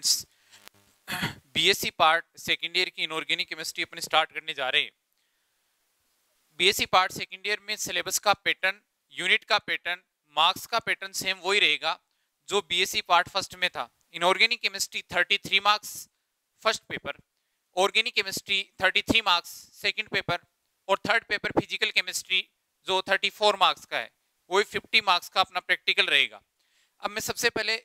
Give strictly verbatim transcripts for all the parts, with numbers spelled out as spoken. Students, BSc part second year की inorganic chemistry अपने start करने जा रहे हैं। बीएससी पार्ट सेकेंड ईयर में सिलेबस का पैटर्न, यूनिट का पैटर्न, मार्क्स का पैटर्न सेम वही रहेगा जो बीएससी पार्ट फर्स्ट में था। इनऑर्गेनिक केमिस्ट्री तैंतीस marks first paper, organic chemistry तैंतीस मार्क्स सेकंड पेपर, और थर्ड पेपर फिजिकल केमिस्ट्री जो चौंतीस मार्क्स का है वही पचास मार्क्स का अपना प्रैक्टिकल रहेगा। अब मैं सबसे पहले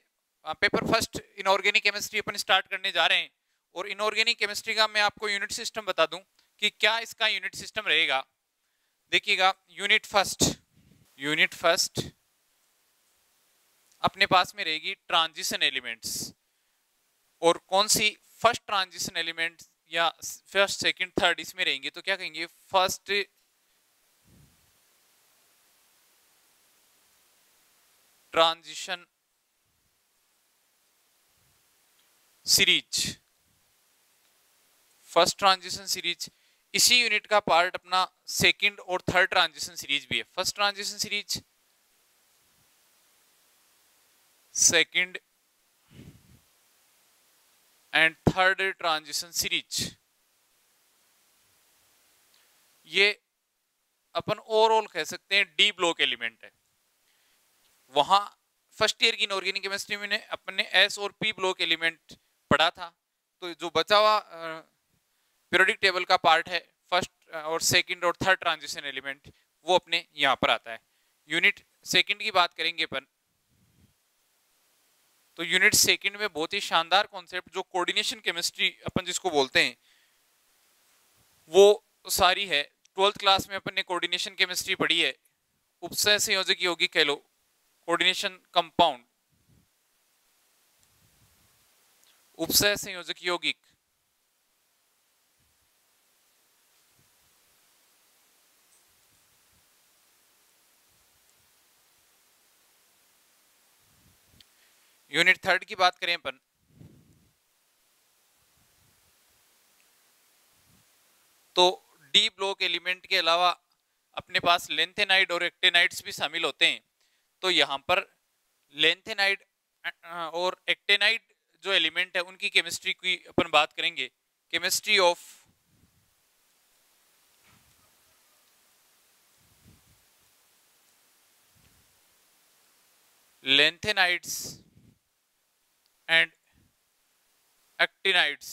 पेपर फर्स्ट इनऑर्गेनिक केमिस्ट्री अपन स्टार्ट करने जा रहे हैं, और इनऑर्गेनिक केमिस्ट्री का मैं आपको यूनिट सिस्टम बता दूँ कि क्या इसका यूनिट सिस्टम रहेगा। देखिएगा, यूनिट फर्स्ट, यूनिट फर्स्ट अपने पास में रहेगी ट्रांजिशन एलिमेंट्स, और कौन सी फर्स्ट ट्रांजिशन एलिमेंट या फर्स्ट सेकंड थर्ड इसमें रहेंगे, तो क्या कहेंगे first transition series, first transition series. इसी यूनिट का पार्ट अपना सेकंड और थर्ड ट्रांजिशन सीरीज भी है। First transition series, second and third transition series, ये अपन ओवरऑल कह सकते हैं डी ब्लॉक एलिमेंट है। वहां फर्स्ट ईयर की इनऑर्गेनिक केमिस्ट्री में अपने एस और पी ब्लॉक एलिमेंट पढ़ा था, तो जो बचा हुआ पीरियोडिक टेबल का पार्ट है फर्स्ट और सेकंड और थर्ड ट्रांजिशन एलिमेंट, वो अपने यहाँ पर आता है। यूनिट सेकंड की बात करेंगे अपन तो यूनिट सेकंड में बहुत ही शानदार कॉन्सेप्ट जो कोऑर्डिनेशन केमिस्ट्री अपन जिसको बोलते हैं वो सारी है। ट्वेल्थ क्लास में अपन ने कोऑर्डिनेशन केमिस्ट्री पढ़ी है, उपसंयोजक संयोजक यौगिक कह लो, कोऑर्डिनेशन कंपाउंड, उपसंयोजक संयोजक यौगिक, यूनिट थर्ड की बात करें अपन तो डी ब्लॉक एलिमेंट के अलावा अपने पास लेंथेनाइड और एक्टिनाइड्स भी शामिल होते हैं। तो यहाँ पर लेंथेनाइड और एक्टिनाइड जो एलिमेंट है उनकी केमिस्ट्री की अपन बात करेंगे, chemistry of lanthanides and actinides.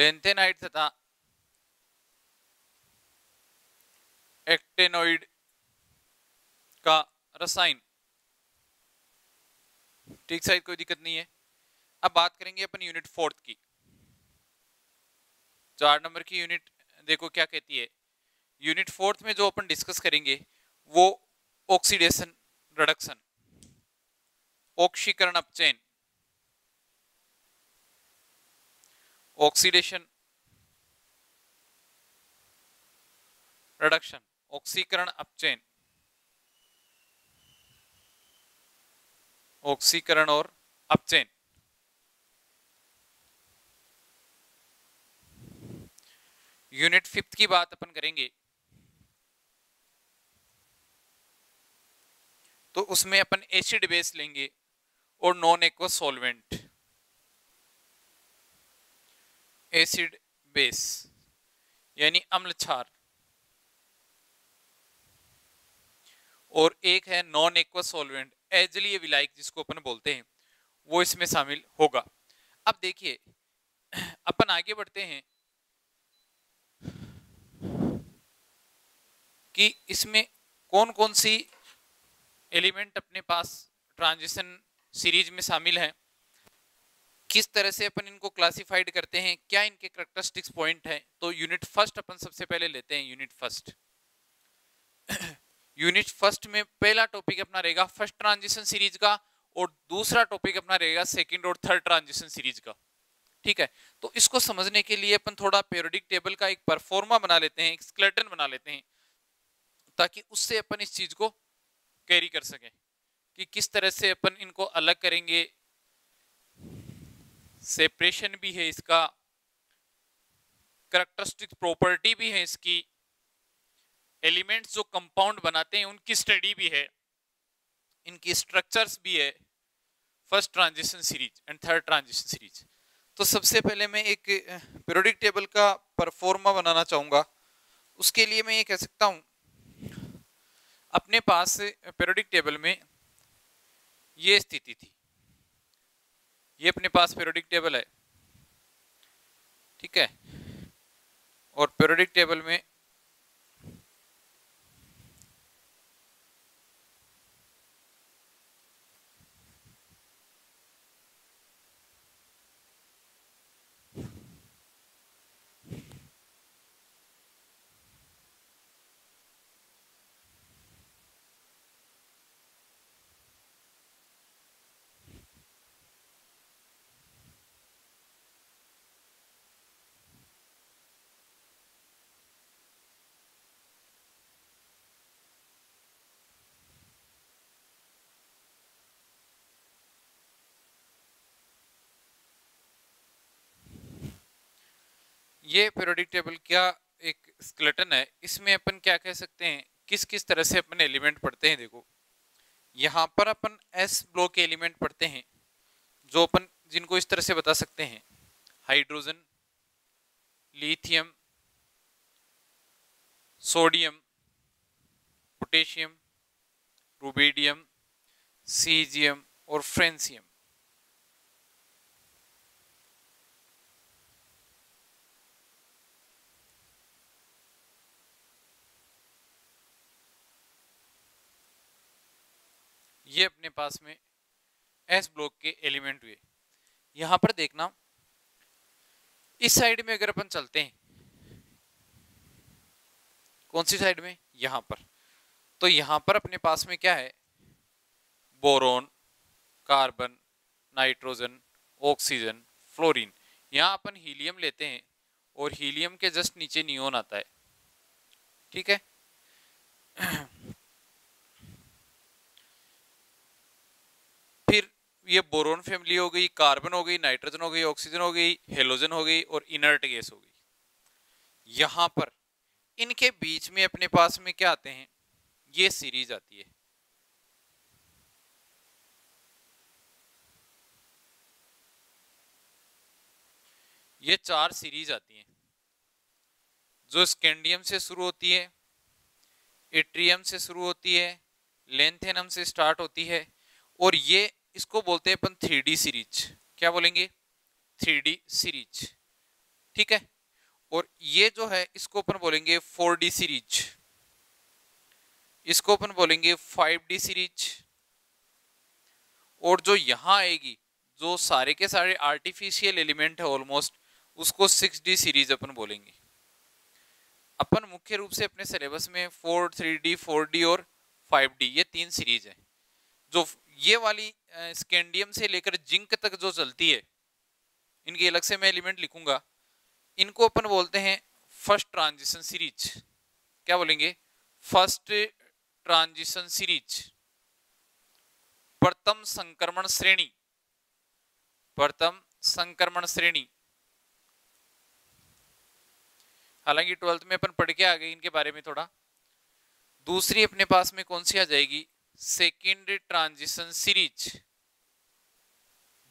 Lanthanide तथा एक्टिनॉइड का रसायन, ठीक साइड कोई दिक्कत नहीं है। अब बात करेंगे अपन यूनिट फोर्थ की, चार नंबर की यूनिट। देखो क्या कहती है, यूनिट फोर्थ में जो अपन डिस्कस करेंगे वो ऑक्सीडेशन रिडक्शन, ऑक्सीकरण अपचयन, ऑक्सीडेशन रिडक्शन, ऑक्सीकरण अपचयन, ऑक्सीकरण और अपचयन। यूनिट फिफ्थ की बात अपन करेंगे तो उसमें अपन एसिड बेस लेंगे और non aqua solvent, acid base यानी अम्ल क्षार, और एक है नॉन एक्वा सॉल्वेंट एजलीय विलायक जिसको अपन बोलते हैं, वो इसमें शामिल होगा। अब देखिए अपन आगे बढ़ते हैं कि इसमें कौन कौन सी एलिमेंट अपने पास ट्रांजिशन सीरीज में शामिल हैं, किस तरह से अपन इनको क्लासिफाइड करते हैं, क्या इनके कैरेक्टरिस्टिक्स पॉइंट हैं। तो यूनिट फर्स्ट अपन सबसे पहले लेते हैं, यूनिट फर्स्ट। यूनिट फर्स्ट में पहला टॉपिक अपना रहेगा फर्स्ट ट्रांजिशन सीरीज का, और दूसरा टॉपिक अपना रहेगा सेकेंड और थर्ड ट्रांजिशन सीरीज का, ठीक है। तो इसको समझने के लिए अपन थोड़ा पीरियोडिक टेबल का एक परफॉर्मा बना लेते हैं, एक स्केलेटन बना लेते हैं, ताकि उससे अपन इस चीज को कैरी कर सकें कि किस तरह से अपन इनको अलग करेंगे। सेपरेशन भी है इसका, करैक्टरिस्टिक प्रॉपर्टी भी है इसकी, एलिमेंट्स जो कंपाउंड बनाते हैं उनकी स्टडी भी है, इनकी स्ट्रक्चर्स भी है, first transition series and third transition series. तो सबसे पहले मैं एक पीरियोडिक टेबल का परफॉर्मा बनाना चाहूँगा। उसके लिए मैं ये कह सकता हूँ अपने पास पीरियोडिक टेबल में ये स्थिति थी, ये अपने पास पीरियोडिक टेबल है, ठीक है। और पीरियोडिक टेबल में ये पीरियोडिक टेबल क्या एक स्केलेटन है, इसमें अपन क्या कह सकते हैं किस किस तरह से अपन एलिमेंट पढ़ते हैं। देखो यहाँ पर अपन एस ब्लॉक एलिमेंट पढ़ते हैं जो अपन जिनको इस तरह से बता सकते हैं, hydrogen, lithium, sodium, potassium, rubidium, caesium और फ्रेंसियम। ये अपने पास में एस ब्लॉक के एलिमेंट हुए। यहाँ पर देखना इस साइड में अगर अपन चलते हैं, कौन सी साइड में, यहाँ पर, तो यहाँ पर अपने पास में क्या है, boron, carbon, nitrogen, oxygen, fluorine. यहाँ अपन हीलियम लेते हैं और हीलियम के जस्ट नीचे नियोन आता है, ठीक है। ये बोरोन फैमिली हो गई, कार्बन हो गई, नाइट्रोजन हो गई, ऑक्सीजन हो गई, हेलोजन हो गई और इनर्ट गैस हो गई। यहाँ पर इनके बीच में अपने पास में क्या आते हैं, ये सीरीज आती है। ये चार सीरीज आती हैं जो स्कैंडियम से शुरू होती है, एट्रियम से शुरू होती है, लेंथेनम से स्टार्ट होती है और ये इसको बोलते हैं अपन थ्री डी सीरीज। क्या बोलेंगे, थ्री डी सीरीज, ठीक है। और ये जो है इसको अपन बोलेंगे फोर डी सीरीज, इसको अपन बोलेंगे फाइव डी सीरीज। और जो यहाँ आएगी जो सारे के सारे आर्टिफिशियल एलिमेंट है ऑलमोस्ट, उसको सिक्स डी सीरीज अपन बोलेंगे। अपन मुख्य रूप से अपने सिलेबस में four, three D, four D और फाइव डी ये तीन सीरीज है। जो ये वाली स्कैंडियम से लेकर जिंक तक जो चलती है, इनके अलग से मैं एलिमेंट लिखूंगा, इनको अपन बोलते हैं फर्स्ट ट्रांजिशन सीरीज। क्या बोलेंगे, फर्स्ट ट्रांजिशन सीरीज, प्रथम संक्रमण श्रेणी, प्रथम संक्रमण श्रेणी। हालांकि ट्वेल्थ में अपन पढ़ के आ गए इनके बारे में थोड़ा। दूसरी अपने पास में कौन सी आ जाएगी, सेकेंड ट्रांजिशन सीरीज,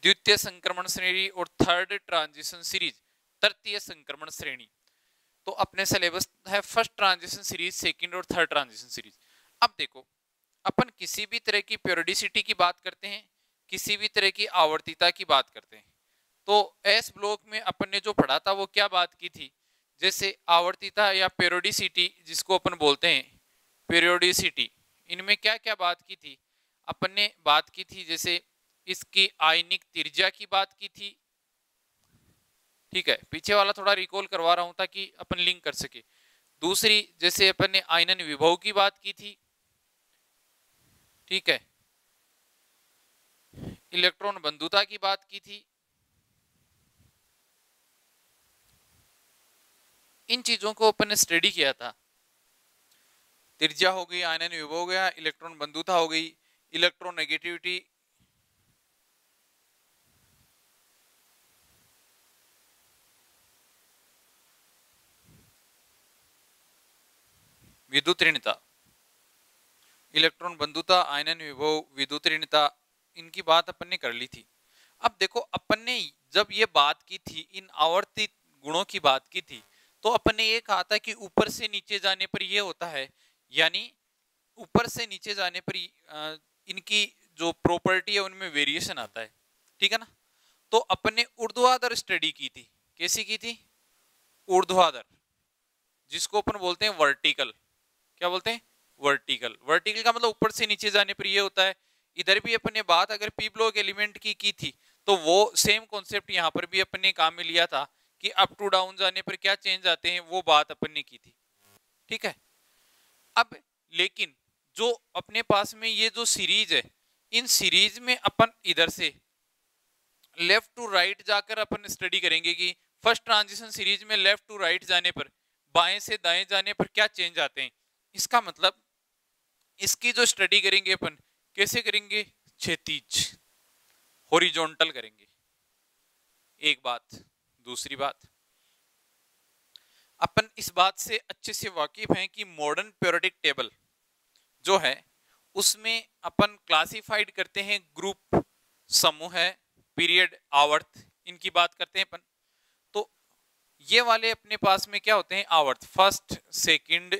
द्वितीय संक्रमण श्रेणी और थर्ड ट्रांजिशन सीरीज, तृतीय संक्रमण श्रेणी। तो अपने सिलेबस है फर्स्ट ट्रांजिशन सीरीज, सेकेंड और थर्ड ट्रांजिशन सीरीज। अब देखो अपन किसी भी तरह की पीरियोडिसिटी की बात करते हैं, किसी भी तरह की आवर्तिता की बात करते हैं, तो एस ब्लॉक में अपन ने जो पढ़ा था वो क्या बात की थी, जैसे आवर्तिता या पीरियोडिसिटी जिसको अपन बोलते हैं पीरियोडिसिटी, इनमें क्या क्या बात की थी, अपन ने बात की थी जैसे इसकी आयनिक त्रिज्या की बात की थी, ठीक है। पीछे वाला थोड़ा रिकॉल करवा रहा हूं ताकि अपन लिंक कर सके। दूसरी जैसे अपन ने आयनन विभव की बात की थी, ठीक है, इलेक्ट्रॉन बंधुता की बात की थी। इन चीजों को अपन ने स्टडी किया था, त्रिज्या हो गई, आयनन विभव हो गया, इलेक्ट्रॉन बंधुता हो गई, इलेक्ट्रोनेगेटिविटी, विद्युत ऋणता, इलेक्ट्रॉन बंधुता, आयनन विभव, विद्युत ऋणता, इनकी बात अपन ने कर ली थी। अब देखो अपन ने जब ये बात की थी, इन आवर्तित गुणों की बात की थी, तो अपन ने ये कहा था कि ऊपर से नीचे जाने पर ये होता है, यानी ऊपर से नीचे जाने पर इनकी जो प्रॉपर्टी है उनमें वेरिएशन आता है, ठीक है ना। तो अपन ने ऊर्ध्वाधर स्टडी की थी, कैसी की थी? ऊर्ध्वाधर, जिसको अपन बोलते हैं वर्टिकल। क्या बोलते हैं? वर्टिकल। वर्टिकल का मतलब ऊपर से नीचे जाने पर ये होता है। इधर भी अपन ने बात अगर पी ब्लॉक एलिमेंट की की थी तो वो सेम कॉन्सेप्ट यहाँ पर भी अपन ने काम में लिया था कि अप टू डाउन जाने पर क्या चेंज आते हैं, वो बात अपन ने की थी, ठीक है। अब लेकिन जो अपने पास में ये जो सीरीज है, इन सीरीज में अपन इधर से लेफ्ट टू राइट जाकर अपन स्टडी करेंगे कि फर्स्ट ट्रांजिशन सीरीज में लेफ्ट टू राइट जाने पर, बाएं से दाएं जाने पर क्या चेंज आते हैं। इसका मतलब इसकी जो स्टडी करेंगे अपन, कैसे करेंगे? क्षैतिज, हॉरिजॉन्टल करेंगे। एक बात। दूसरी बात, अपन इस बात से अच्छे से वाकिफ हैं कि मॉडर्न पीरियोडिक टेबल जो है उसमें अपन क्लासिफाइड करते हैं ग्रुप, समूह, पीरियड, आवर्त, इनकी बात करते हैं अपन। तो ये वाले अपने पास में क्या होते हैं? आवर्त, first, second,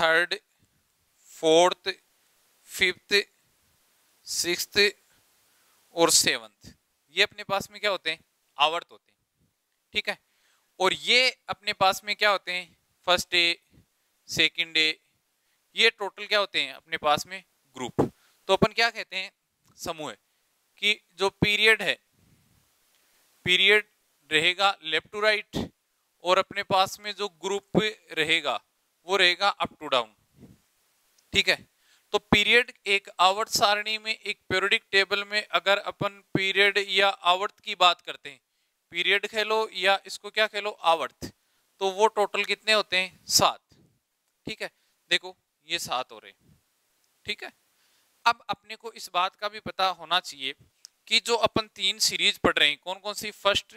third, fourth, fifth, sixth और सेवंथ, ये अपने पास में क्या होते हैं? आवर्त होते हैं, ठीक है। और ये अपने पास में क्या होते हैं? फर्स्ट ए, सेकंड ए, ये टोटल क्या होते हैं अपने पास में? ग्रुप। तो अपन क्या कहते हैं? समूह। कि जो पीरियड है, पीरियड रहेगा लेफ्ट टू राइट, और अपने पास में जो ग्रुप रहेगा वो रहेगा अप टू डाउन, ठीक है। तो पीरियड एक आवर्त सारणी में, एक पीरियोडिक टेबल में अगर अपन पीरियड या आवर्त की बात करते हैं, पीरियड कह लो या इसको क्या कह लो, आवर्त, तो वो टोटल कितने होते हैं? सात, ठीक है। देखो ये सात हो रहे, ठीक है। अब अपने को इस बात का भी पता होना चाहिए कि जो अपन तीन सीरीज पढ़ रहे हैं, कौन कौन सी, फर्स्ट,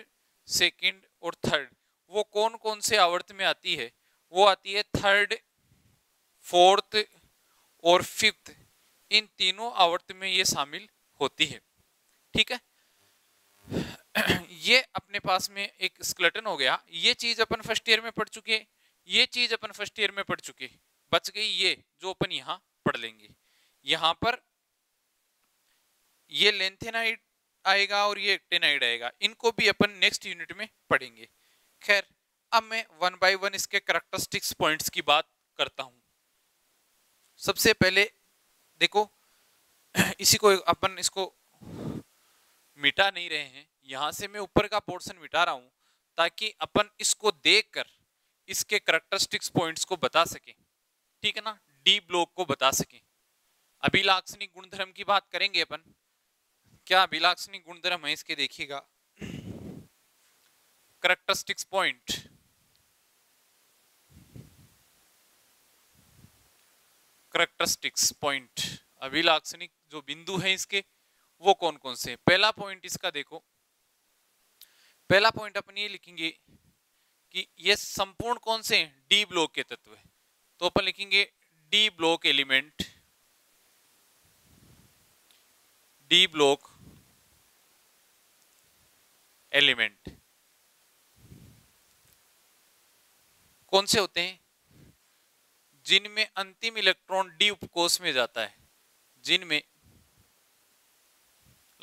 सेकंड और थर्ड, वो कौन कौन से आवर्त में आती है? वो आती है थर्ड, फोर्थ और फिफ्थ, इन तीनों आवर्त में ये शामिल होती है, ठीक है। ये अपने पास में एक स्केलेटन हो गया। ये चीज अपन फर्स्ट ईयर में पढ़ चुके हैं, ये चीज अपन फर्स्ट ईयर में पढ़ चुके हैं, बच गई ये जो अपन यहाँ पढ़ लेंगे। यहाँ पर ये लेंथेनाइड आएगा और ये एक्टिनाइड आएगा, इनको भी अपन नेक्स्ट यूनिट में पढ़ेंगे। खैर, अब मैं वन बाय वन इसके कैरेक्टरिस्टिक्स पॉइंट्स की बात करता हूँ। सबसे पहले देखो, इसी को अपन इसको मिटा नहीं रहे हैं, यहाँ से मैं ऊपर का पोर्शन मिटा रहा हूँ ताकि अपन इसको देखकर इसके कैरेक्टरिस्टिक्स पॉइंट्स को बता सकें, ठीक है ना, डी ब्लॉक को बता सकें। अभिलाक्षणिक गुणधर्म की बात करेंगे अपन, क्या अभिलाक्षणिक गुणधर्म है इसके, देखिएगा। कैरेक्टरिस्टिक्स पॉइंट, कैरेक्टरिस्टिक्स पॉइंट, अभिलाक्षणिक जो बिंदु है इसके वो कौन कौन से हैं? पहला पॉइंट इसका देखो, पहला पॉइंट अपन ये लिखेंगे कि ये संपूर्ण कौन से हैं? डी ब्लॉक के तत्व है, तो अपन लिखेंगे D block element, D block element कौन से होते हैं? जिनमें अंतिम इलेक्ट्रॉन डी उपकोष में जाता है, जिनमें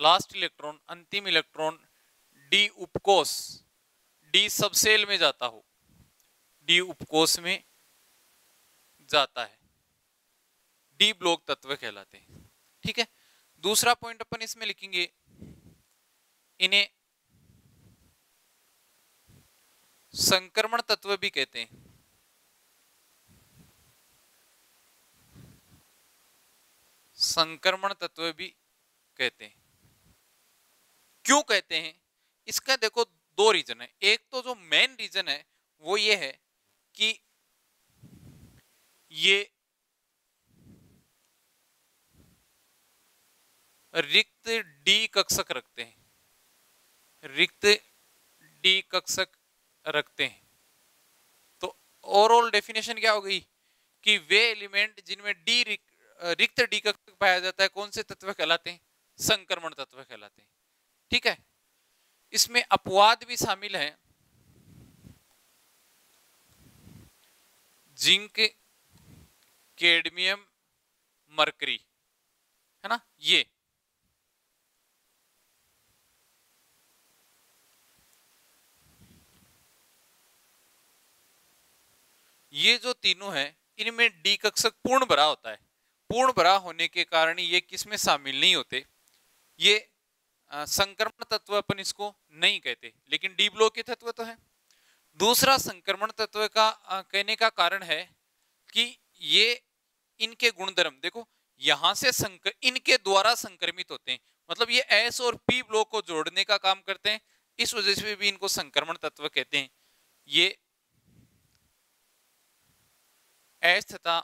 लास्ट इलेक्ट्रॉन, अंतिम इलेक्ट्रॉन डी उपकोष, डी सबसेल में जाता हो, डी उपकोष में जाता है, डी ब्लॉक तत्व कहलाते हैं, ठीक है। दूसरा पॉइंट अपन इसमें लिखेंगे, इन्हें संक्रमण तत्व भी कहते हैं, संक्रमण तत्व भी कहते हैं। क्यों कहते हैं इसका? देखो दो रीजन है। एक तो जो मेन रीजन है वो ये है कि ये रिक्त डी कक्षक रखते हैं, रिक्त डी कक्षक रखते हैं। तो ओवरऑल डेफिनेशन क्या हो गई? कि वे एलिमेंट जिनमें डी रिक्त डी कक्षक पाया जाता है कौन से तत्व कहलाते हैं, संक्रमण तत्व कहलाते हैं। ठीक है, इसमें अपवाद भी शामिल है, जिंक, कैडमियम, मरकरी, है ना। ये ये जो तीनों हैं इनमें डी कक्षक पूर्ण भरा होता है। पूर्ण भरा होने के कारण ये किसमें शामिल नहीं होते, ये संक्रमण तत्व अपन इसको नहीं कहते, लेकिन डी ब्लॉक के तत्व तो है। दूसरा संक्रमण तत्व का आ, कहने का कारण है कि ये इनके गुणधर्म देखो, यहाँ से संकर इनके द्वारा संक्रमित होते हैं, मतलब ये एस और पी ब्लॉक को जोड़ने का काम करते हैं, इस वजह से भी इनको संक्रमण तत्व कहते हैं। ये एस तथा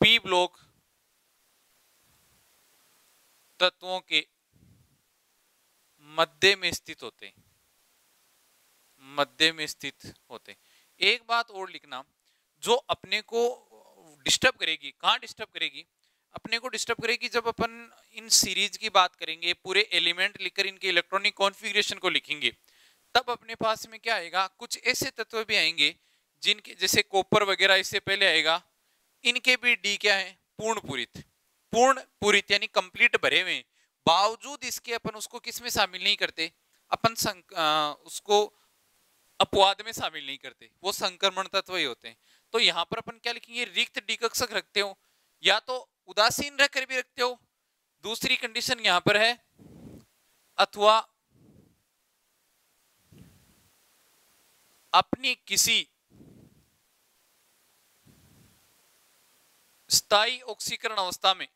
पी ब्लॉक तत्वों के मध्य में स्थित होते हैं, मध्य में स्थित होते हैं। एक बात और लिखना, जो अपने को डिस्टर्ब करेगी, कहाँ डिस्टर्ब करेगी, अपने को डिस्टर्ब करेगी जब अपन इन सीरीज की बात करेंगे, पूरे एलिमेंट लिखकर इनके इलेक्ट्रॉनिक कॉन्फिग्रेशन को लिखेंगे, तब अपने पास में क्या आएगा, कुछ ऐसे तत्व भी आएंगे जिनके जैसे कॉपर वगैरह इससे पहले आएगा, इनके भी डी क्या है, पूर्णपूरित, पूर्णपूरित यानी कंप्लीट भरे हुए, बावजूद इसके अपन उसको किस में शामिल नहीं करते, अपन आ, उसको अपवाद में शामिल नहीं करते, वो संक्रमण तत्व ही होते हैं। तो यहाँ पर अपन क्या लिखेंगे, रिक्त डी कक्षक रखते हो या तो उदासीन रखकर भी रखते हो, दूसरी कंडीशन यहाँ पर है, अथवा अपनी किसी स्थायी ऑक्सीकरण अवस्था में,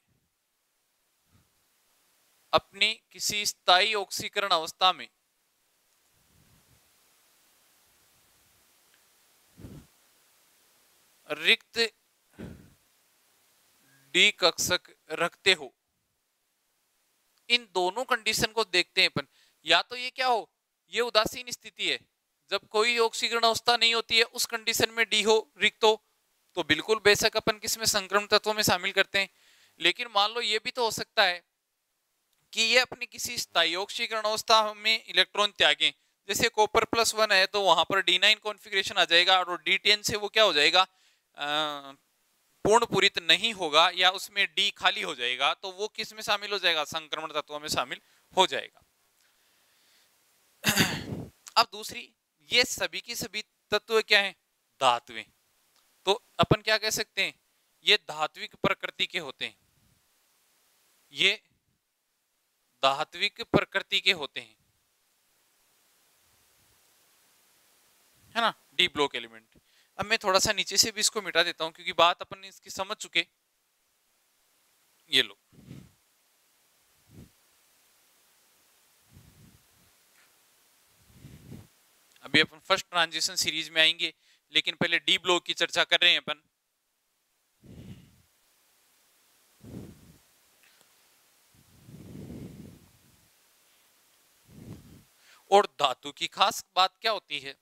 अपनी किसी स्थायी ऑक्सीकरण अवस्था में रिक्त डी कक्षक रखते हो। इन दोनों कंडीशन को देखते हैं अपन, या तो ये क्या हो, ये उदासीन स्थिति है, जब कोई ऑक्सीकरण अवस्था नहीं होती है उस कंडीशन में डी हो रिक्त हो, तो बिल्कुल बेशक अपन किसमें, संक्रमण तत्वों में शामिल करते हैं। लेकिन मान लो ये भी तो हो सकता है कि ये अपने किसी स्थायी ऑक्सीकरण अवस्था में इलेक्ट्रॉन त्यागे, जैसे कॉपर प्लस वन है तो वहां पर डी नाइन कॉन्फिग्रेशन आ जाएगा और डी टेन से वो क्या हो जाएगा, पूर्ण पूरित नहीं होगा या उसमें डी खाली हो जाएगा, तो वो किस में शामिल हो जाएगा, संक्रमण तत्व में शामिल हो जाएगा। अब दूसरी, ये सभी की सभी तत्व क्या हैं, धात्विक, तो अपन क्या कह सकते हैं, ये धात्विक प्रकृति के होते हैं, ये धात्विक प्रकृति के होते हैं, है ना, डी ब्लॉक एलिमेंट। अब मैं थोड़ा सा नीचे से भी इसको मिटा देता हूं क्योंकि बात अपन इसकी समझ चुके। ये लो, अभी अपन फर्स्ट ट्रांजिशन सीरीज में आएंगे, लेकिन पहले डी ब्लॉक की चर्चा कर रहे हैं अपन। और धातु की खास बात क्या होती है,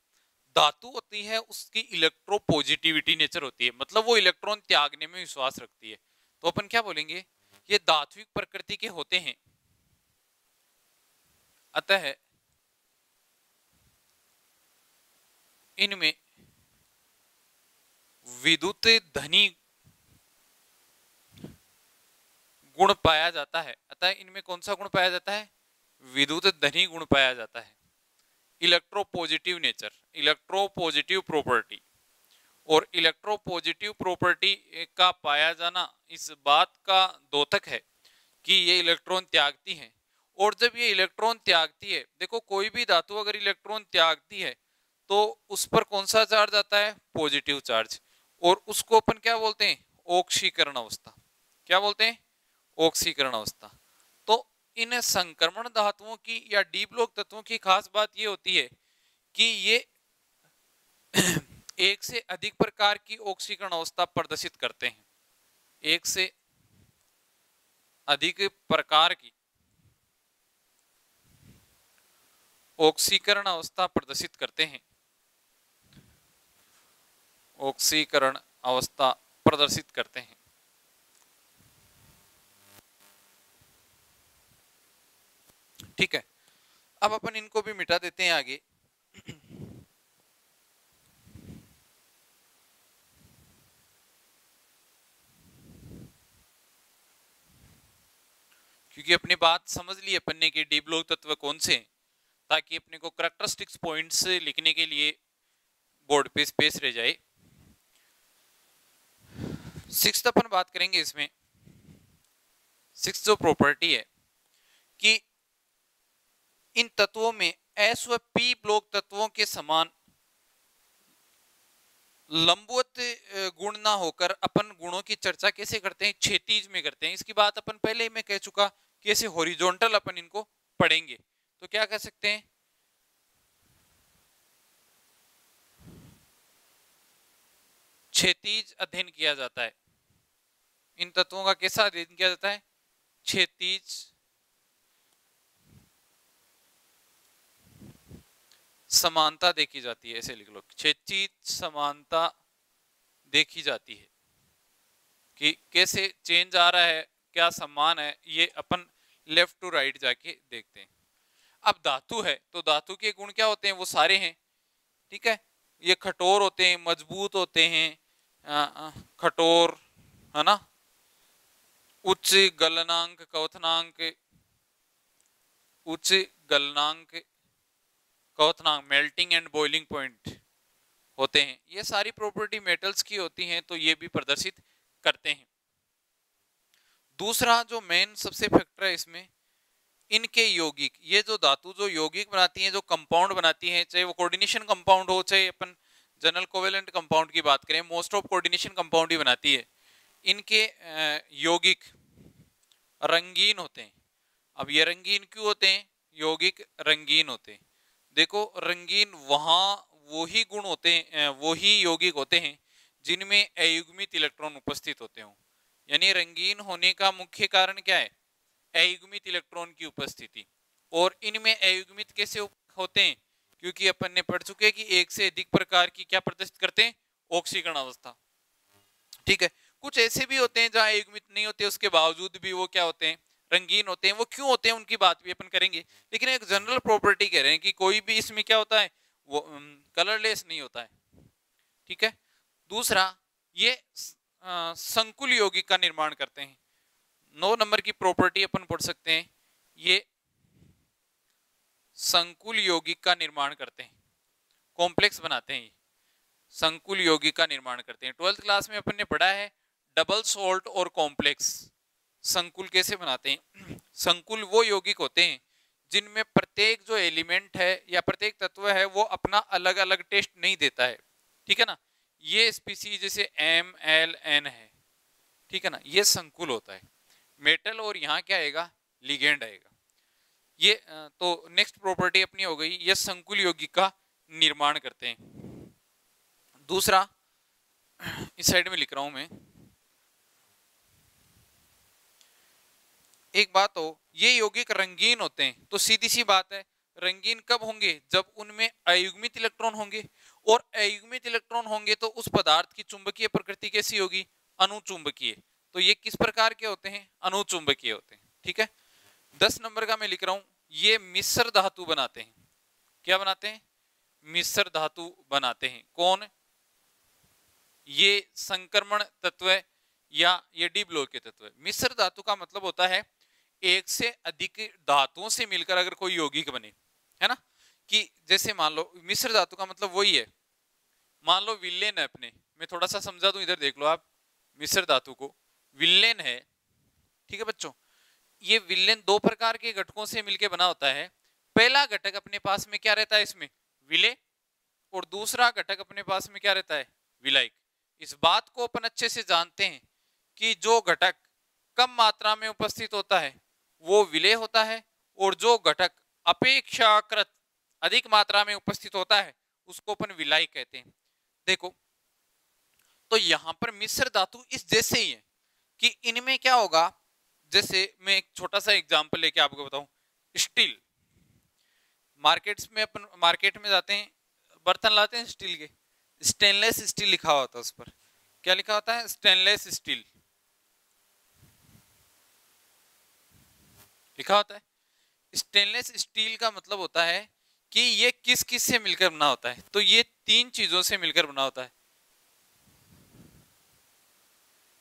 धातु होती है उसकी इलेक्ट्रोपॉजिटिविटी नेचर होती है, मतलब वो इलेक्ट्रॉन त्यागने में विश्वास रखती है, तो अपन क्या बोलेंगे, ये धात्विक प्रकृति के होते हैं, अतः इनमें विद्युत धनी गुण पाया जाता है। अतः इनमें कौन सा गुण पाया जाता है, विद्युत धनी गुण पाया जाता है, इलेक्ट्रोपॉजिटिव नेचर, इलेक्ट्रोपॉजिटिव प्रॉपर्टी। और इलेक्ट्रोपॉजिटिव प्रॉपर्टी का पाया जाना इस बात का द्योतक है कि ये इलेक्ट्रॉन त्यागती है, और जब ये इलेक्ट्रॉन त्यागती है, देखो कोई भी धातु अगर इलेक्ट्रॉन त्यागती है तो उस पर कौन सा चार्ज आता है, पॉजिटिव चार्ज, और उसको अपन क्या बोलते हैं, ऑक्सीकरण अवस्था, क्या बोलते हैं, ऑक्सीकरण अवस्था। तो इन संक्रमण धातुओं की या डी ब्लॉक तत्वों की खास बात ये होती है कि ये एक से अधिक प्रकार की ऑक्सीकरण अवस्था प्रदर्शित करते हैं, एक से अधिक प्रकार की ऑक्सीकरण अवस्था प्रदर्शित करते हैं, ऑक्सीकरण अवस्था प्रदर्शित करते हैं। ठीक है, अब अपन इनको भी मिटा देते हैं आगे। क्योंकि अपने बात समझ ली अपन ने कि डी ब्लॉक तत्व कौन से हैं, ताकि अपने को करैक्टरिस्टिक्स पॉइंट्स लिखने के लिए बोर्ड पे स्पेस रह जाए। सिक्स्थ अपन बात करेंगे इसमें, सिक्स्थ जो प्रॉपर्टी है कि इन तत्वों में एस व पी ब्लॉक तत्वों के समान लंबवत गुण ना होकर अपन गुणों की चर्चा कैसे करते हैं, क्षैतिज में करते हैं। इसकी बात अपन पहले ही मैं कह चुका कि ऐसे हॉरिजॉन्टल अपन इनको पढ़ेंगे। तो क्या कह सकते हैं, क्षैतिज अध्ययन किया जाता है। इन तत्वों का कैसा अध्ययन किया जाता है, क्षैतिज समानता देखी जाती है। ऐसे लिख लो, क्षैतिज समानता देखी जाती है कि कैसे चेंज आ रहा है, क्या समान है, ये अपन लेफ्ट टू राइट जाके देखते हैं। अब धातु है तो धातु के गुण क्या होते हैं, वो सारे हैं। ठीक है, ये कठोर होते हैं, मजबूत होते हैं, कठोर है ना, उच्च गलनांक, क्वथनांक, उच्च गलनांक, क्वथनांक, मेल्टिंग एंड बॉइलिंग पॉइंट होते हैं। ये सारी प्रॉपर्टी मेटल्स की होती हैं, तो ये भी प्रदर्शित करते हैं। दूसरा जो मेन सबसे फैक्टर है इसमें, इनके यौगिक, ये जो धातु जो यौगिक बनाती हैं, जो कंपाउंड बनाती हैं, चाहे वो कोऑर्डिनेशन कंपाउंड हो, चाहे अपन जनरल कोवेलेंट कंपाउंड की बात करें, मोस्ट ऑफ कोऑर्डिनेशन कंपाउंड ही बनाती है। इनके यौगिक रंगीन होते हैं। अब ये रंगीन क्यों होते हैं, यौगिक रंगीन होते हैं। देखो रंगीन वहाँ वही गुण होते हैं, वही यौगिक होते हैं जिनमें अयुग्मित इलेक्ट्रॉन उपस्थित होते हों। यानी रंगीन होने का मुख्य कारण क्या है, अयुग्मित इलेक्ट्रॉन की उपस्थिति। और इनमें अयुग्मित कैसे होते हैं, क्योंकि अपन ने पढ़ चुके हैं कि एक से अधिक प्रकार की क्या प्रदर्शित करते हैं, ऑक्सीकरण अवस्था। ठीक है, कुछ ऐसे भी होते हैं जहाँ अयुग्मित नहीं होते, उसके बावजूद भी वो क्या होते हैं, रंगीन होते हैं। वो क्यों होते हैं उनकी बात भी अपन करेंगे, लेकिन एक जनरल प्रॉपर्टी कह रहे हैं कि कोई भी इसमें क्या होता है, वो कलरलेस नहीं होता है। ठीक है, दूसरा ये संकुल यौगिक का निर्माण करते हैं। नौ नंबर की प्रॉपर्टी अपन पढ़ सकते हैं, ये संकुल यौगिक का निर्माण करते हैं, कॉम्प्लेक्स बनाते हैं, संकुल यौगिक का निर्माण करते हैं। ट्वेल्थ क्लास में अपन ने पढ़ा है डबल सॉल्ट और कॉम्प्लेक्स। संकुल कैसे बनाते हैं, संकुल वो यौगिक होते हैं जिनमें प्रत्येक जो एलिमेंट है या प्रत्येक तत्व है वो अपना अलग अलग टेस्ट नहीं देता है। ठीक है ना, ये स्पीसीज जैसे एम एल एन है, ठीक है ना, ये संकुल होता है। मेटल और यहाँ क्या आएगा, लिगेंड आएगा। ये तो नेक्स्ट प्रॉपर्टी अपनी हो गई, ये संकुल यौगिक का निर्माण करते हैं। दूसरा इस साइड में लिख रहा हूँ मैं, एक बात हो, ये यौगिक रंगीन होते हैं, तो सीधी सी बात है रंगीन कब होंगे, जब उनमें अयुग्मित इलेक्ट्रॉन होंगे, और अयुग्मित इलेक्ट्रॉन होंगे तो उस पदार्थ की चुंबकीय प्रकृति कैसी होगी, अनुचुंबकीय। तो ये किस प्रकार के होते हैं, अनुचुंबकीय होते हैं। ठीक है, दस नंबर का मैं लिख रहा हूँ, ये मिश्र धातु बनाते हैं। क्या बनाते हैं, मिश्र धातु बनाते हैं। कौन, ये संक्रमण तत्व या ये डी ब्लॉक के तत्व। मिश्र धातु का मतलब होता है एक से अधिक धातुओं से मिलकर अगर कोई यौगिक बने, है ना, कि जैसे मान लो मिश्र धातु का मतलब वही है, मान लो विलेन है अपने, मैं थोड़ा सा समझा दूं, इधर देख लो आप, मिश्र धातु को विलेन है। ठीक है बच्चों, ये विलेन दो प्रकार के घटकों से मिलकर बना होता है। पहला घटक अपने पास में क्या रहता है इसमें, विले, और दूसरा घटक अपने पास में क्या रहता है, विलायक। इस बात को अपन अच्छे से जानते हैं कि जो घटक कम मात्रा में उपस्थित होता है वो विलेय होता है, और जो घटक अपेक्षाकृत अधिक मात्रा में उपस्थित होता है उसको अपन विलायक कहते हैं। देखो तो यहाँ पर मिश्र धातु इस जैसे ही है कि इनमें क्या होगा, जैसे मैं एक छोटा सा एग्जांपल लेके आपको बताऊं, स्टील, मार्केट्स में अपन मार्केट में जाते हैं, बर्तन लाते हैं स्टील के, स्टेनलेस स्टील लिखा होता है, उस पर क्या लिखा होता है, स्टेनलेस स्टील लिखा होता है। स्टेनलेस स्टील का मतलब होता है कि ये किस किस से मिलकर बना होता है, तो ये तीन चीजों से मिलकर बना होता है।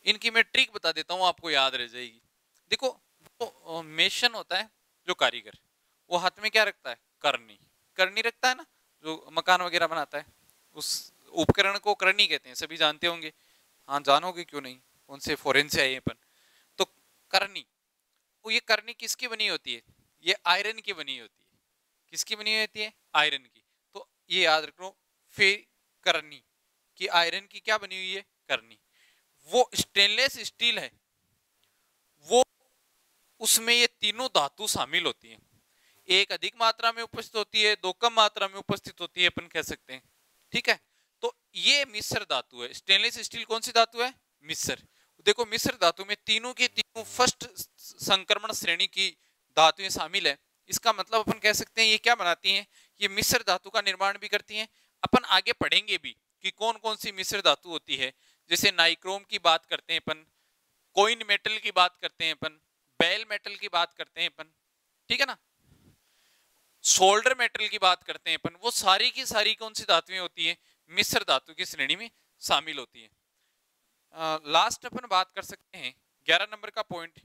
इनकी मैं ट्रिक बता देता हूं, आपको याद रह जाएगी। देखो तो मेशन होता है जो कारीगर, वो हाथ में क्या रखता है, करनी, करनी रखता है ना, जो मकान वगैरह बनाता है, उस उपकरण को करनी कहते हैं, सभी जानते होंगे, हाँ जानोगे क्यों नहीं, कौन से फॉरेन से आए अपन। तो करनी, वो ये करनी किसकी बनी होती है, ये आयरन की बनी होती है, किसकी बनी होती है, आयरन की। तो ये याद रख लो, फिर करनी कि आयरन की क्या बनी हुई है, करनी। वो स्टेनलेस स्टील है, वो उसमें ये तीनों धातु शामिल होती है, एक अधिक मात्रा में उपस्थित होती है, दो कम मात्रा में उपस्थित होती है, अपन कह सकते हैं, ठीक है। तो ये मिश्र धातु है, स्टेनलेस स्टील कौन सी धातु है, मिश्र। देखो मिश्र धातु में तीनों के तीनों फर्स्ट संक्रमण श्रेणी की धातुएं शामिल है, इसका मतलब अपन कह सकते हैं ये क्या बनाती हैं, ये मिश्र धातु का निर्माण भी करती हैं। अपन आगे पढ़ेंगे भी कि कौन कौन सी मिश्र धातु होती है, जैसे नाइक्रोम की बात करते हैं अपन, कोइन मेटल की बात करते हैं अपन, बेल मेटल की बात करते हैं अपन, ठीक है ना, सोल्डर मेटल की बात करते हैं अपन, वो सारी की सारी कौन सी धातुएं होती है, मिश्र धातु की श्रेणी में शामिल होती है। आ, लास्ट अपन बात कर सकते हैं ग्यारह नंबर का पॉइंट,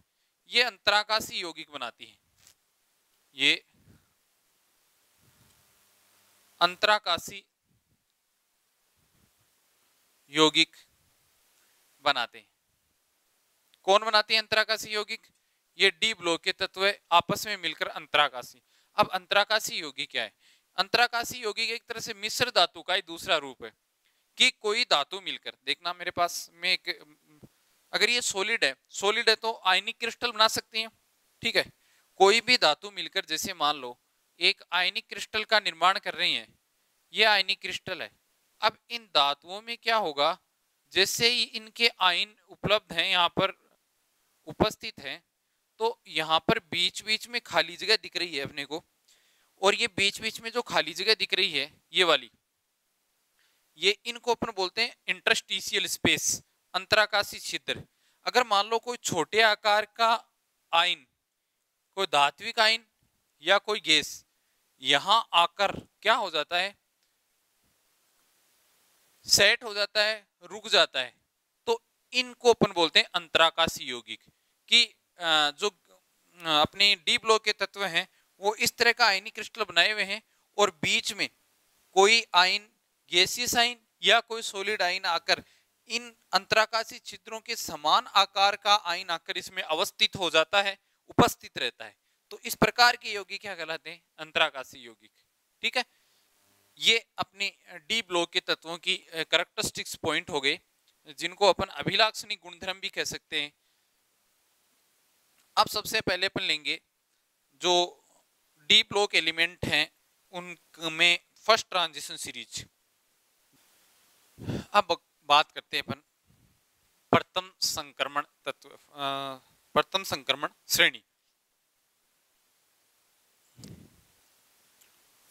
ये अंतराकाशी यौगिक बनाती है, ये अंतराकाशी यौगिक बनाते हैं। कौन बनाती है अंतराकाशी यौगिक, ये डी ब्लॉक के तत्व आपस में मिलकर अंतराकाशी। अब अंतराकाशी यौगिक क्या है, अंतराकाशी यौगिक एक तरह से मिश्र धातु का ही दूसरा रूप है कि कोई धातु मिलकर, देखना मेरे पास में एक, अगर ये सॉलिड है, सॉलिड है तो आयनिक क्रिस्टल बना सकती हैं, ठीक है। कोई भी धातु मिलकर, जैसे मान लो एक आयनिक क्रिस्टल का निर्माण कर रही है, ये आयनिक क्रिस्टल है। अब इन धातुओं में क्या होगा, जैसे ही इनके आयन उपलब्ध हैं, यहाँ पर उपस्थित हैं, तो यहाँ पर बीच बीच में खाली जगह दिख रही है अपने को, और ये बीच बीच में जो खाली जगह दिख रही है ये वाली, ये इनको अपन बोलते हैं इंटरस्टिशियल स्पेस, अंतराकाशी छिद्र। अगर मान लो कोई छोटे आकार का आयन, कोई धात्विक आयन या कोई गैस यहाँ आकर क्या हो जाता है, सेट हो जाता है, रुक जाता है, तो इनको अपन बोलते हैं अंतराकाशी यौगिक। कि जो अपने डी ब्लॉक के तत्व हैं वो इस तरह का आयनिक क्रिस्टल बनाए हुए हैं, और बीच में कोई आयन, गैसियस आयन या कोई सॉलिड आयन आकर इन अंतराकाशी छिद्रों के समान आकार का आयन आकर इसमें अवस्थित हो जाता है, उपस्थित रहता है। तो इस प्रकार के यौगिक क्या कहलाते हैं, अंतराकाशी यौगिक, ठीक है। ये अपने डी ब्लॉक के तत्वों की करैक्टरिस्टिक्स पॉइंट हो गए, जिनको अपन अभिलाक्षणिक गुणधर्म भी कह सकते हैं। अब सबसे पहले अपन लेंगे जो डी ब्लॉक एलिमेंट हैं, उनमें फर्स्ट ट्रांजिशन सीरीज। अब बात करते हैं अपन प्रथम संक्रमण तत्व, प्रथम संक्रमण श्रेणी,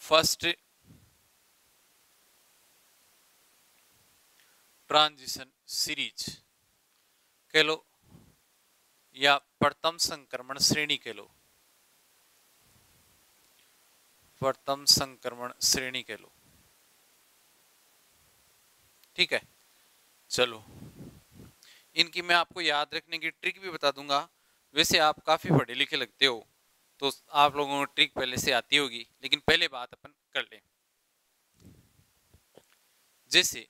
फर्स्ट ट्रांजिशन सीरीज कह लो या प्रथम संक्रमण श्रेणी कह लो, प्रथम संक्रमण श्रेणी कह लो, ठीक है। चलो इनकी मैं आपको याद रखने की ट्रिक भी बता दूंगा, वैसे आप काफ़ी पढ़े लिखे लगते हो तो आप लोगों को ट्रिक पहले से आती होगी, लेकिन पहले बात अपन कर लें। जैसे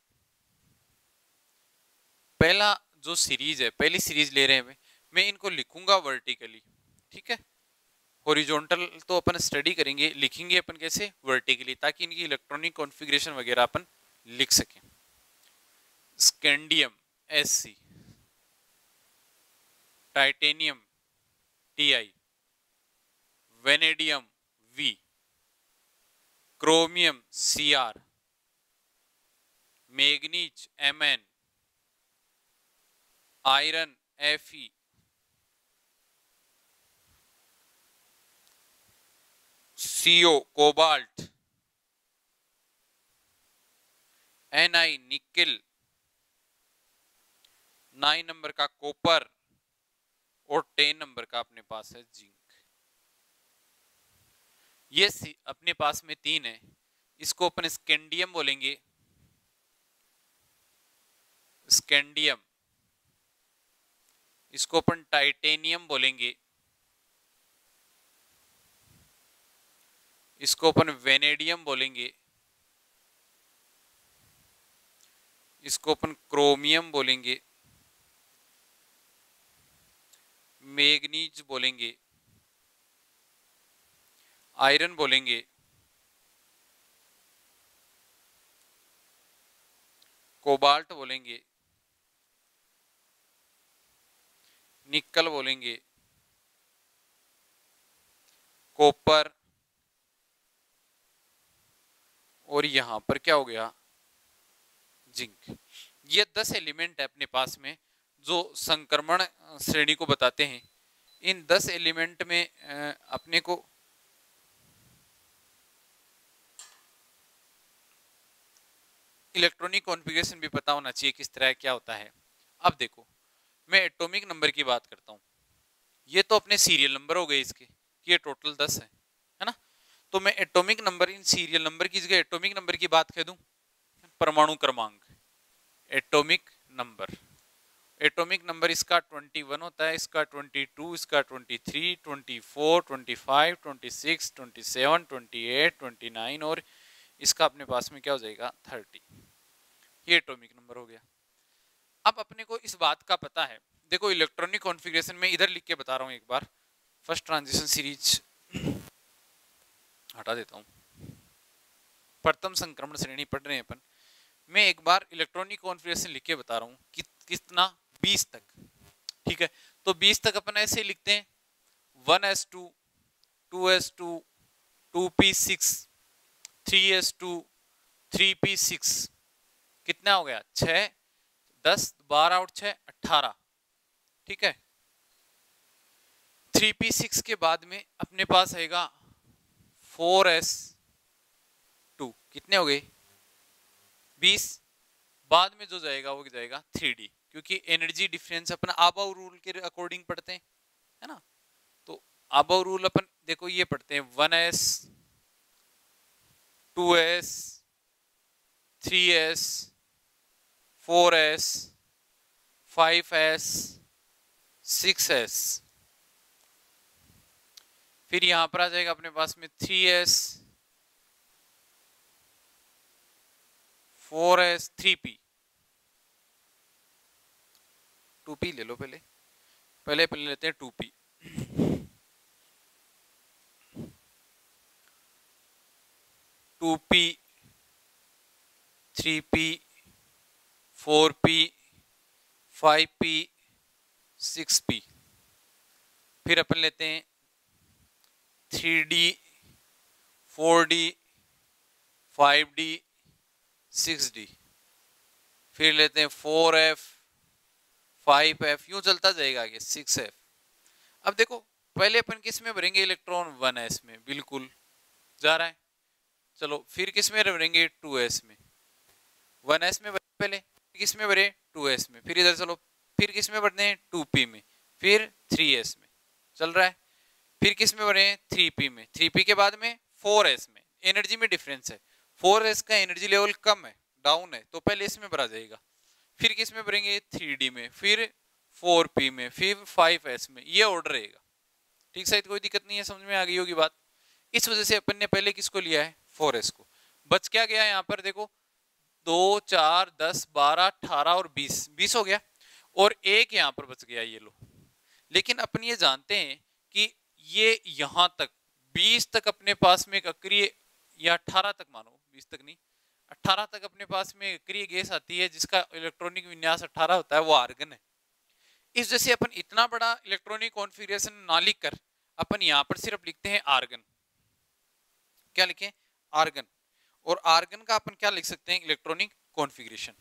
पहला जो सीरीज है, पहली सीरीज ले रहे हैं, मैं इनको लिखूंगा वर्टिकली, ठीक है। हॉरिजॉन्टल तो अपन स्टडी करेंगे, लिखेंगे अपन कैसे, वर्टिकली, ताकि इनकी इलेक्ट्रॉनिक कॉन्फिग्रेशन वगैरह अपन लिख सकें। Scandium S C, titanium T I, vanadium V, chromium C R, manganese M N, iron F E, CO cobalt, NI nickel, nine number का कॉपर और टेन नंबर का अपने पास है जिंक। ये सी अपने पास में तीन है, इसको अपन स्कैंडियम बोलेंगे, स्कैंडियम इसको अपन टाइटेनियम बोलेंगे, इसको अपन वेनेडियम बोलेंगे, इसको अपन क्रोमियम बोलेंगे, मैंगनीज बोलेंगे, आयरन बोलेंगे, कोबाल्ट बोलेंगे, निकल बोलेंगे, कॉपर, और यहां पर क्या हो गया जिंक। ये दस एलिमेंट है अपने पास में जो संक्रमण श्रेणी को बताते हैं। इन दस एलिमेंट में अपने को इलेक्ट्रॉनिक कॉन्फिग्रेशन भी पता होना चाहिए किस तरह क्या होता है। अब देखो मैं एटॉमिक नंबर की बात करता हूँ, ये तो अपने सीरियल नंबर हो गए इसके कि ये टोटल दस है, है ना। तो मैं एटॉमिक नंबर इन सीरियल नंबर की जगह एटॉमिक नंबर की बात कह दूं, परमाणु क्रमांक एटॉमिक नंबर। एटॉमिक नंबर इसका इक्कीस होता है, इसका बाईस, इसका तेईस, चौबीस, पच्चीस, छब्बीस, सत्ताईस, अट्ठाईस, उनतीस और इसका अपने पास में क्या हो जाएगा तीस। ये एटॉमिक नंबर हो गया। अब अपने को इस बात का पता है, देखो इलेक्ट्रॉनिक कॉन्फिगरेशन में इधर लिख के बता रहा हूँ एक बार, फर्स्ट ट्रांजिशन सीरीज हटा देता हूँ, प्रथम संक्रमण श्रेणी पढ़ रहे हैं अपन। मैं एक बार इलेक्ट्रॉनिक कॉन्फिगरेशन लिख के बता रहा हूँ कि, कितना बीस तक, ठीक है। तो बीस तक अपन ऐसे लिखते हैं one S two, two S two, two P six, three S two, three P six, कितना हो गया छः, दस, बारह और छः अट्ठारह, ठीक है। थ्री पी सिक्स के बाद में अपने पास आएगा फोर एस टू, कितने हो गए बीस, बाद में जो जाएगा वो जाएगा थ्री डी, क्योंकि एनर्जी डिफरेंस अपन आबाऊ रूल के अकॉर्डिंग पढ़ते हैं, है ना। तो आबाऊ रूल अपन देखो ये पढ़ते हैं one S, two S, three S, four S, five S, six S, फिर यहां पर आ जाएगा अपने पास में three S, four S, three P, two P ले लो पहले, पहले पहले लेते हैं two P, two P, three P, four P, five P, six P, फिर अपन लेते हैं three D, four D, five D, six D, फिर लेते हैं फोर एफ, फाइव एफ, यूं चलता जाएगा आगे सिक्स एफ। अब देखो पहले अपन किस में भरेंगे इलेक्ट्रॉन वन एस में, बिल्कुल जा रहा है, चलो फिर किस में भरेंगे टू एस में, वन एस में पहले किस में भरे टू एस में, फिर इधर चलो फिर किस में भरते हैं टू पी में, फिर थ्री एस में, चल रहा है, फिर किस में भरे थ्री पी में, थ्री पी के बाद में फोर एस में, एनर्जी में डिफरेंस है, फोर एस का एनर्जी लेवल कम है, डाउन है, तो पहले इसमें भरा जाएगा, फिर किस में भरेंगे थ्री डी में, फिर फोर पी में, फिर फाइव एस में, ये ऑर्डर रहेगा, ठीक। शायद कोई दिक्कत नहीं है, समझ में आ गई होगी बात। इस वजह से अपन ने पहले किसको लिया है फोर एस को, बच क्या गया यहाँ पर देखो दो, चार, दस, बारह, अठारह और बीस, बीस हो गया और एक यहाँ पर बच गया ये लो। लेकिन अपन ये जानते हैं कि ये यहाँ तक बीस तक अपने पास में एक अक्रिय, या अठारह तक मानो, बीस तक नहीं अठारह तक अपने पास में अक्रिय गैस आती है जिसका इलेक्ट्रॉनिक विन्यास अठारह होता है, वो आर्गन है। इस जैसे अपन इतना बड़ा इलेक्ट्रॉनिक कॉन्फिगरेशन ना लिख कर अपन यहाँ पर सिर्फ लिखते हैं आर्गन, क्या लिखें आर्गन, और आर्गन का अपन क्या लिख सकते हैं इलेक्ट्रॉनिक कॉन्फिगरेशन,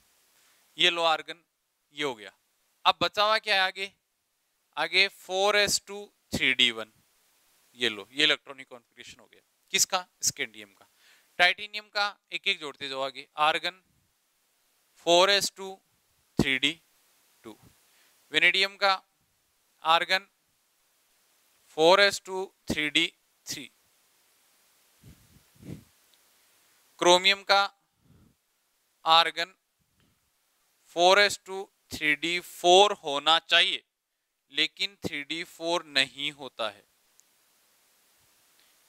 ये लो आर्गन, ये हो गया। अब बचा हुआ क्या है आगे, आगे four S two, three D one, ये लो, ये इलेक्ट्रॉनिक कॉन्फिगरेशन हो गया किसका स्कैंडियम का। टाइटेनियम का एक एक जोड़ते जाओ आगे, argon, four S two, three D two. Vanadium का argon four S two, three D three. Chromium का argon four S two, three D four होना चाहिए लेकिन थ्री डी फोर नहीं होता है।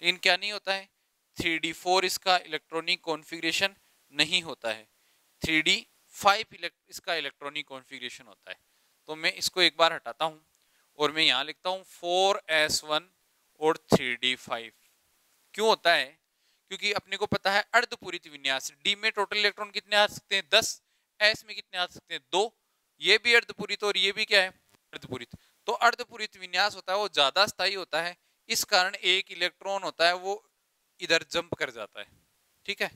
लेकिन क्या नहीं होता है? थ्री डी फोर इसका इलेक्ट्रॉनिक कॉन्फिग्रेशन नहीं होता है। थ्री डी फाइव इसका इलेक्ट्रॉनिक कॉन्फिग्रेशन होता है। तो मैं इसको एक बार हटाता हूँ और मैं यहाँ लिखता हूँ फोर एस वन और थ्री डी फाइव। क्यों होता है? क्योंकि अपने को पता है अर्धपूरित विन्यास। डी में टोटल इलेक्ट्रॉन कितने आ सकते हैं? दस। एस में कितने आ सकते हैं? दो। ये भी अर्धपूरित और ये भी क्या है? अर्धपूरित। तो अर्धपूरित विन्यास होता है वो ज्यादा स्थायी होता है, इस कारण एक इलेक्ट्रॉन होता है वो इधर जंप कर जाता है। ठीक है,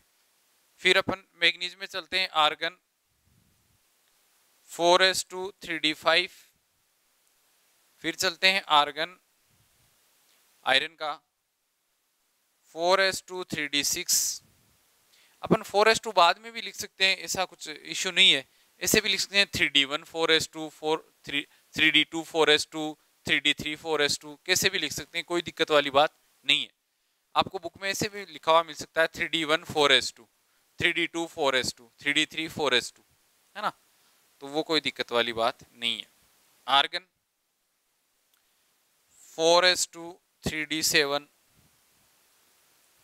फिर अपन मैंगनीज में चलते हैं। Argon four S two, three D five. फिर चलते हैं आर्गन, आयरन का four S two, three D six. अपन फोर एस टू बाद में भी लिख सकते हैं, ऐसा कुछ इश्यू नहीं है। ऐसे भी लिख सकते हैं three D one four S two, three D two four S two, three D three four S two, कैसे भी लिख सकते हैं, कोई दिक्कत वाली बात नहीं है। आपको बुक में ऐसे भी लिखा हुआ मिल सकता है three D one four S two, three D two four S two, three D three four S two, है ना, तो वो कोई दिक्कत वाली बात नहीं है। Argon four S two, three D seven.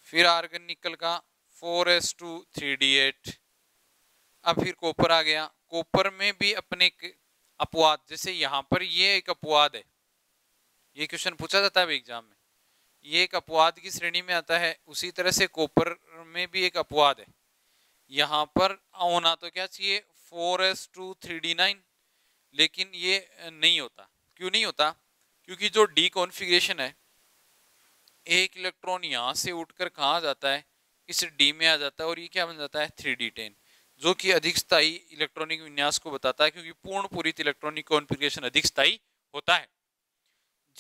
फिर आर्गन निकल का four S two, three D eight. अब फिर कॉपर आ गया। कॉपर में भी अपने अपवाद, जैसे यहाँ पर ये एक अपवाद है, ये क्वेश्चन पूछा जाता है एग्जाम में, ये एक अपवाद की श्रेणी में आता है। उसी तरह से कॉपर में भी एक अपवाद है। यहाँ पर होना तो क्या चाहिए? Four S two, three D nine, लेकिन ये नहीं होता। क्यों नहीं होता? क्योंकि जो डी कॉन्फिग्रेशन है, एक इलेक्ट्रॉन यहाँ से उठकर कहाँ जाता है? इस डी में आ जाता है और ये क्या बन जाता है? थ्री डी टेन, जो कि अधिक स्थायी इलेक्ट्रॉनिक विन्यास को बताता है, क्योंकि पूर्ण पूरित इलेक्ट्रॉनिक कॉन्फिगरेशन अधिक स्थायी होता है।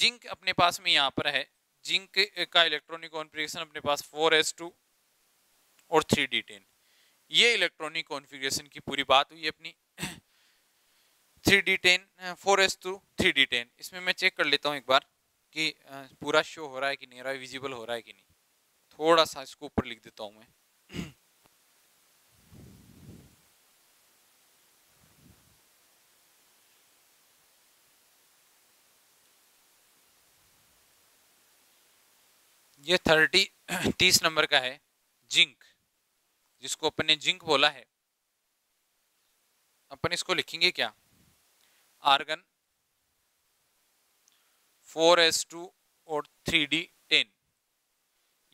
जिंक अपने पास में यहाँ पर है। जिंक का इलेक्ट्रॉनिक कॉन्फिगरेशन अपने पास फोर एस टू और थ्री डी टेन। ये इलेक्ट्रॉनिक कॉन्फिगरेशन की पूरी बात हुई अपनी। Three D ten, four S two, three D ten, इसमें मैं चेक कर लेता हूँ एक बार कि पूरा शो हो रहा है कि नहीं हो रहा है, विजिबल हो रहा है कि नहीं। थोड़ा सा इसको ऊपर लिख देता हूँ मैं। ये थर्टी तीस नंबर का है जिंक, जिसको अपन ने जिंक बोला है। अपन इसको लिखेंगे क्या? आर्गन फोर एस टू और थ्री डी टेन।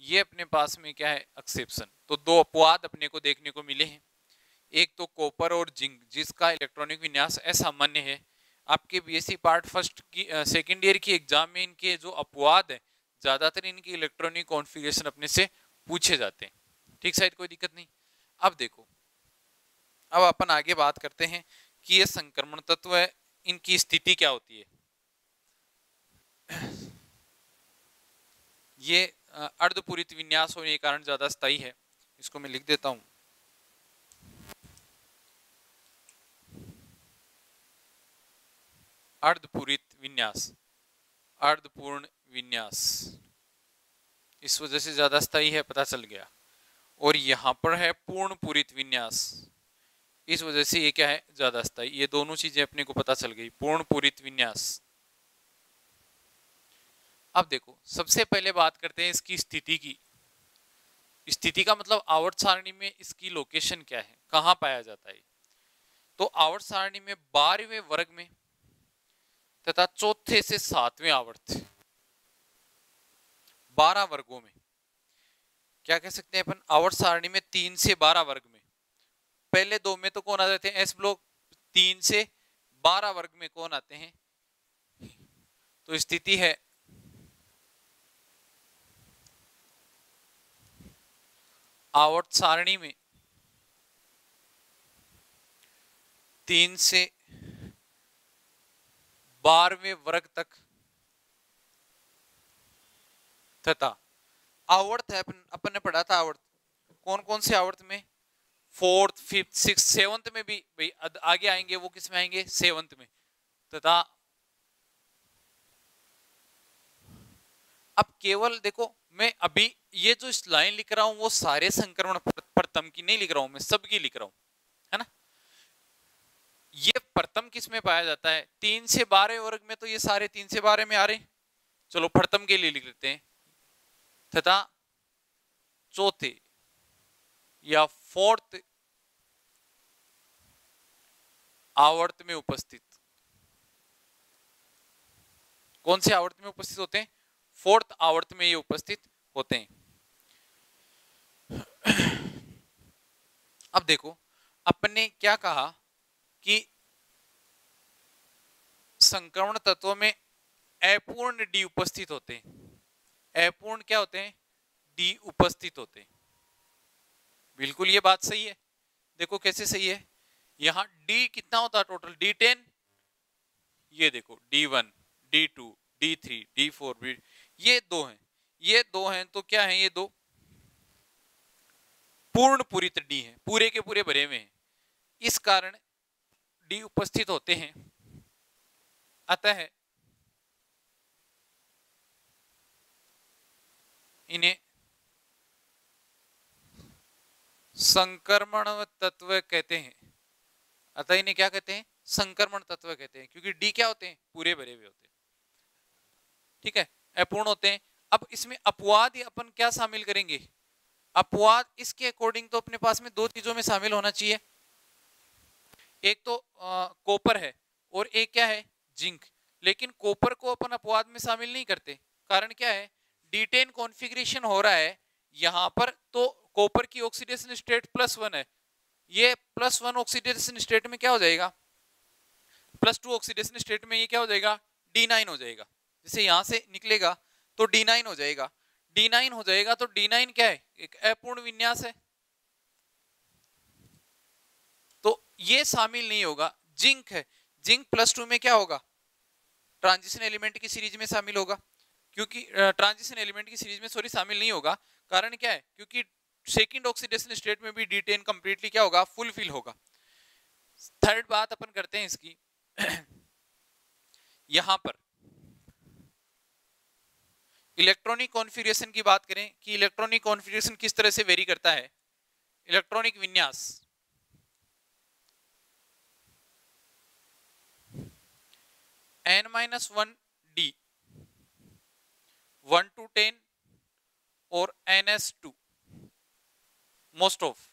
ये अपने पास में क्या है? एक्सेप्शन। तो दो अपवाद अपने को देखने को मिले हैं। एक तो कॉपर और जिंक, जिसका इलेक्ट्रॉनिक विन्यास असामान्य है। आपके बीएससी पार्ट फर्स्ट की सेकेंड ईयर की एग्जाम में इनके जो अपवाद है, ज्यादातर इनकी इलेक्ट्रॉनिक कॉन्फिगरेशन अपने से पूछे जाते हैं। ठीक साइड, कोई दिक्कत नहीं। अब देखो, अब अपन आगे बात करते हैं कि ये संक्रमण तत्व है, इनकी स्थिति क्या होती है। ये अर्धपूरित विन्यास होने के कारण ज्यादा स्थायी है। इसको मैं लिख देता हूं। अर्धपूरित विन्यास, अर्धपूर्ण विन्यास, इस वजह से ज्यादा स्थायी है, पता चल गया। और यहाँ पर है पूर्ण पूरित विन्यास, इस वजह से ये क्या है? ज्यादा स्थायी। ये दोनों चीजें अपने को पता चल गई, पूर्ण पूरित विन्यास। अब देखो, सबसे पहले बात करते हैं इसकी स्थिति की। स्थिति का मतलब आवर्त सारणी में इसकी लोकेशन क्या है, कहाँ पाया जाता है। तो आवर्त सारणी में बारहवें वर्ग में तथा चौथे से सातवें आवर्त, बारह वर्गों में, क्या कह सकते हैं अपन, आवर्त सारणी में तीन से बारह वर्ग में। पहले दो में तो कौन आ जाते हैं? S block. तीन से बारह वर्ग में कौन आते हैं? तो स्थिति है आवर्त सारणी में तीन से बारहवें वर्ग तक तथा आवर्त है, अपन अपन ने पढ़ा था आवर्त, कौन कौन से आवर्त में? फोर्थ फिफ्थ सिक्स सेवंथ में भी भाई आगे आएंगे, वो किस में आएंगे सेवंथ में। तथा अब केवल देखो मैं अभी ये जो लाइन लिख रहा हूं वो सारे संक्रमण प्रथम की नहीं लिख रहा हूं, मैं सबकी लिख रहा हूं, है ना। ये प्रथम किस में पाया जाता है, तीन से बारह वर्ग में, तो ये सारे तीन से बारह में आ रहे, चलो प्रथम के लिए लिख लेते हैं। तथा चौथे या फोर्थ आवर्त में उपस्थित, कौन से आवर्त में उपस्थित होते हैं, फोर्थ आवर्त में ये उपस्थित होते हैं। अब देखो अपने क्या कहा कि संक्रमण तत्वों में अपूर्ण डी उपस्थित होते हैं, अपूर्ण क्या होते हैं, डी उपस्थित होते हैं। बिल्कुल ये बात सही है, देखो कैसे सही है। यहाँ D कितना होता है टोटल, डी टेन, ये देखो D one, D two, D three, D four, ये दो हैं, ये दो हैं तो क्या है, ये दो पूर्ण पूरित D है, पूरे के पूरे भरे हुए हैं, इस कारण D उपस्थित होते हैं। अतः इन्हें संक्रमण तत्व कहते हैं, अतः इन्हें क्या कहते हैं, संक्रमण तत्व कहते हैं, क्योंकि डी क्या होते हैं, पूरे भरे हुए होते हैं, ठीक है, अपूर्ण होते हैं। अब इसमें अपवाद या अपन क्या शामिल करेंगे, अपवाद इसके अकॉर्डिंग तो अपने पास में दो चीजों में शामिल होना चाहिए, एक तो आ, कॉपर है और एक क्या है जिंक, लेकिन कॉपर को अपन अपवाद में शामिल नहीं करते, कारण क्या है, डी टेन कॉन्फिग्रेशन हो रहा है यहाँ पर, तो कॉपर की ऑक्सीडेशन स्टेट प्लस वन है, ये प्लस वन ऑक्सीडेशन स्टेट में क्या हो जाएगा, प्लस टू ऑक्सीडेशन स्टेट में ये क्या हो जाएगा, डी नाइन हो जाएगा, जैसे यहाँ से निकलेगा तो डी नाइन हो जाएगा, डी नाइन हो जाएगा तो डी नाइन क्या है, एक अपूर्ण विन्यास है, तो ये शामिल नहीं होगा। जिंक है, जिंक प्लस टू में क्या होगा, ट्रांजिशन एलिमेंट की सीरीज में शामिल होगा, क्योंकि ट्रांजिशन एलिमेंट की सीरीज में सॉरी शामिल नहीं होगा, कारण क्या है, क्योंकि सेकंड ऑक्सीडेशन स्टेट में भी डी टेन कंप्लीटली क्या होगा, फुलफिल होगा। थर्ड बात अपन करते हैं इसकी, यहां पर इलेक्ट्रॉनिक कॉन्फिग्रेशन की बात करें कि इलेक्ट्रॉनिक कॉन्फिग्रेशन किस तरह से वेरी करता है, इलेक्ट्रॉनिक विन्यास, N minus one D one two ten और N S two most of,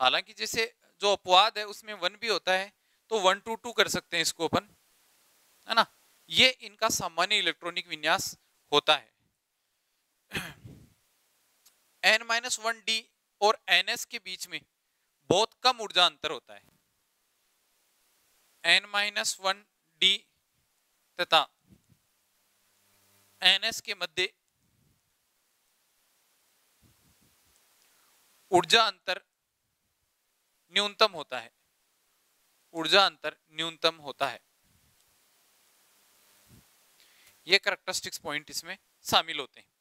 हालांकि जैसे जो अपवाद है उसमें वन भी होता है तो वन टू टू कर सकते हैं इसको अपन, है ना, ये इनका सामान्य इलेक्ट्रॉनिक विन्यास होता है। एन माइनस वन डी और एन एस के बीच में बहुत कम ऊर्जा अंतर होता है, एन माइनस वन डी तथा एन एस के मध्य ऊर्जा अंतर न्यूनतम होता है, ऊर्जा अंतर न्यूनतम होता है, ये करैक्टरिस्टिक्स पॉइंट इसमें शामिल होते हैं।